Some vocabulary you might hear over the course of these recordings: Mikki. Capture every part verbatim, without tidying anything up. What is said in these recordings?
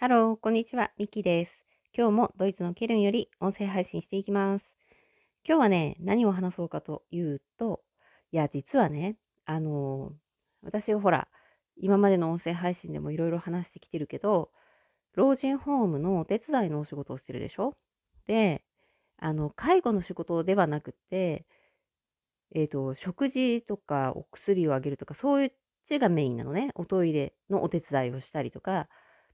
ハロー、こんにちは、ミキです。今日もドイツのケルンより音声配信していきます。今日はね、何を話そうかというと、いや、実はね、あのー、私がほら、今までの音声配信でもいろいろ話してきてるけど、老人ホームのお手伝いのお仕事をしてるでしょ。で、あの、介護の仕事ではなくて、えーと、食事とかお薬をあげるとか、そういうちがメインなのね。おトイレのお手伝いをしたりとか。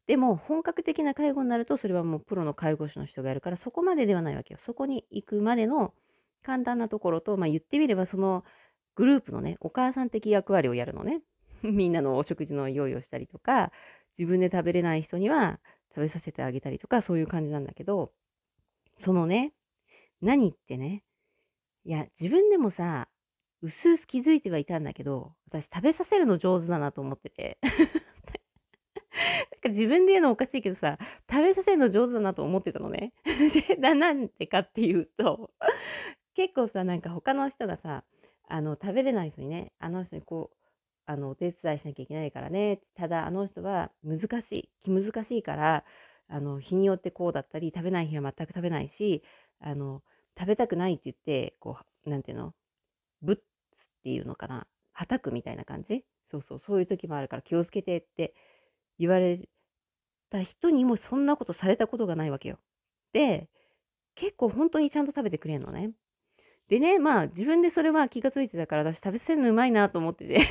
でも本格的な介護になると、それはもうプロの介護士の人がやるから、そこまでではないわけよ。そこに行くまでの簡単なところと、まあ言ってみればそのグループのね、お母さん的役割をやるのね。みんなのお食事の用意をしたりとか、自分で食べれない人には食べさせてあげたりとか、そういう感じなんだけど、そのね、何ってね、いや、自分でもさ、うすうす気づいてはいたんだけど、私食べさせるの上手だなと思ってて。自分で言うのおかしいけどさ、食べさせるの上手だなと思ってたのね。だなんてかっていうと、結構さ、なんか他の人がさ、あの食べれない人にね、あの人にこう、あのお手伝いしなきゃいけないからね、ただあの人は難しい、気難しいから、あの日によってこうだったり、食べない日は全く食べないし、あの食べたくないって言って、こう、なんていうの、ぶっつっていうのかな、はたくみたいな感じ。そうそう、そういう時もあるから気をつけてって言われた人にも、そんなことされたことがないわけよ。で、結構本当にちゃんと食べてくれるのね。でね、まあ自分でそれは気がついてたから、私食べさせるのうまいなと思ってて。なん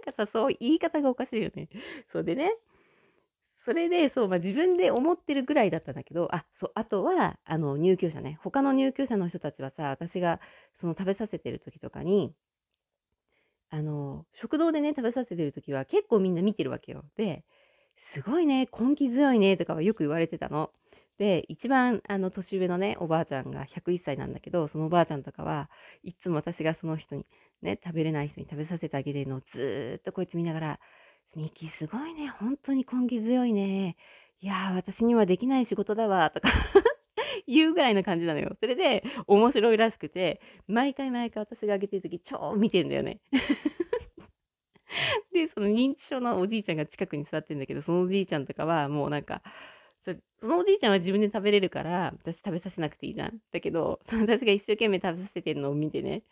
かさ、そう言い方がおかしいよね。そうでね、それで、そう、まあ、自分で思ってるぐらいだったんだけど、あ、そう、あとはあの入居者ね、他の入居者の人たちはさ、私がその食べさせてる時とかに、あの食堂でね、食べさせてる時は結構みんな見てるわけよ。で、すごいね、根気強いねとかはよく言われてたの。で、一番あの年上のね、おばあちゃんがひゃくいっさいなんだけど、そのおばあちゃんとかはいつも私がその人にね、食べれない人に食べさせてあげてるのをずーっとこうやって見ながら、ミキすごいね、本当に根気強いね、いやー私にはできない仕事だわとか言うぐらいな感じなのよ。それで面白いらしくて、毎回毎回私があげてる時超見てんだよね。で、その認知症のおじいちゃんが近くに座ってんだけど、そのおじいちゃんとかはもうなんか、そのおじいちゃんは自分で食べれるから私食べさせなくていいじゃん。だけど私が一生懸命食べさせてるのを見てね、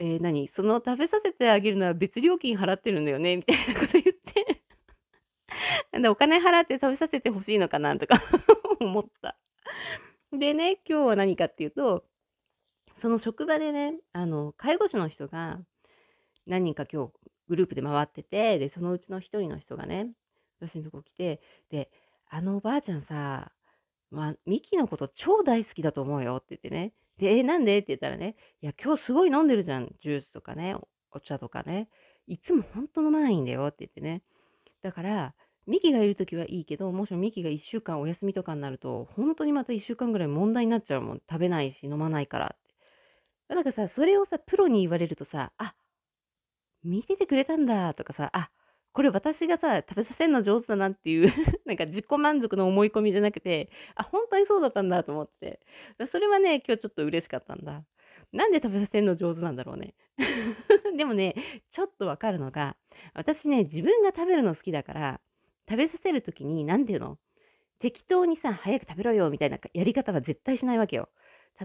えー、何その食べさせてあげるのは別料金払ってるんだよねみたいなこと言って、なんでお金払って食べさせてほしいのかなとか思った。でね、今日は何かっていうと、その職場でね、あの介護士の人が何人か今日グループで回ってて、でそのうちの一人の人がね、私のとこ来て、で、あのおばあちゃんさ、まあ、ミキのこと超大好きだと思うよって言ってね、で、え、なんでって言ったらね、いや、今日すごい飲んでるじゃん、ジュースとかね、お茶とかね、いつもほんと飲まないんだよって言ってね、だから、ミキがいるときはいいけど、もしもミキがいっしゅうかんお休みとかになると、本当にまたいっしゅうかんぐらい問題になっちゃうもん、食べないし、飲まないからって。なんかさ、それをさ、プロに言われるとさ、あ、見ててくれたんだとかさ、あ、これ私がさ、食べさせるの上手だなっていう、なんか自己満足の思い込みじゃなくて、あ、本当にそうだったんだと思って。それはね、今日ちょっと嬉しかったんだ。なんで食べさせるの上手なんだろうね。でもね、ちょっとわかるのが、私ね、自分が食べるの好きだから、食べさせるときに、なんていうの？適当にさ、早く食べろよみたいなやり方は絶対しないわけよ。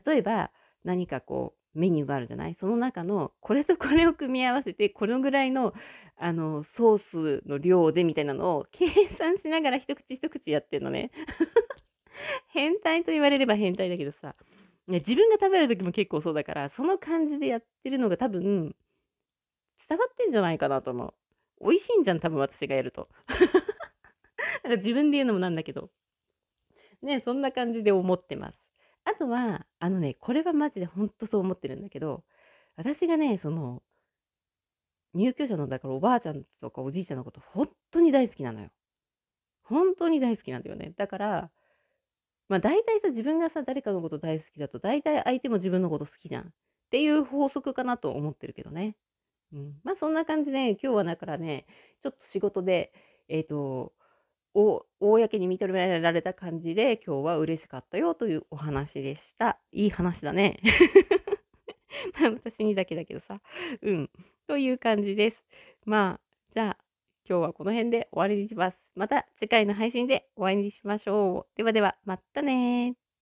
例えば、何かこう、メニューがあるじゃない？その中のこれとこれを組み合わせてこのぐらいのあのソースの量でみたいなのを計算しながら一口一口やってんのね。変態と言われれば変態だけどさ、ね、自分が食べる時も結構そうだから、その感じでやってるのが多分伝わってんじゃないかなと思う。美味しいんじゃん、多分私がやると。なんか自分で言うのもなんだけどね、そんな感じで思ってます。あとは、あのね、これはマジでほんとそう思ってるんだけど、私がね、その、入居者の、だからおばあちゃんとかおじいちゃんのこと、本当に大好きなのよ。本当に大好きなんだよね。だから、まあ大体さ、自分がさ、誰かのこと大好きだと、大体相手も自分のこと好きじゃん。っていう法則かなと思ってるけどね。うん、まあそんな感じで、今日はだからね、ちょっと仕事で、えっと、を公に認められた感じで、今日は嬉しかったよというお話でした。いい話だね。私にだけだけどさ。うん。という感じです。まあ、じゃあ今日はこの辺で終わりにします。また次回の配信でお会いにしましょう。ではでは、またねー。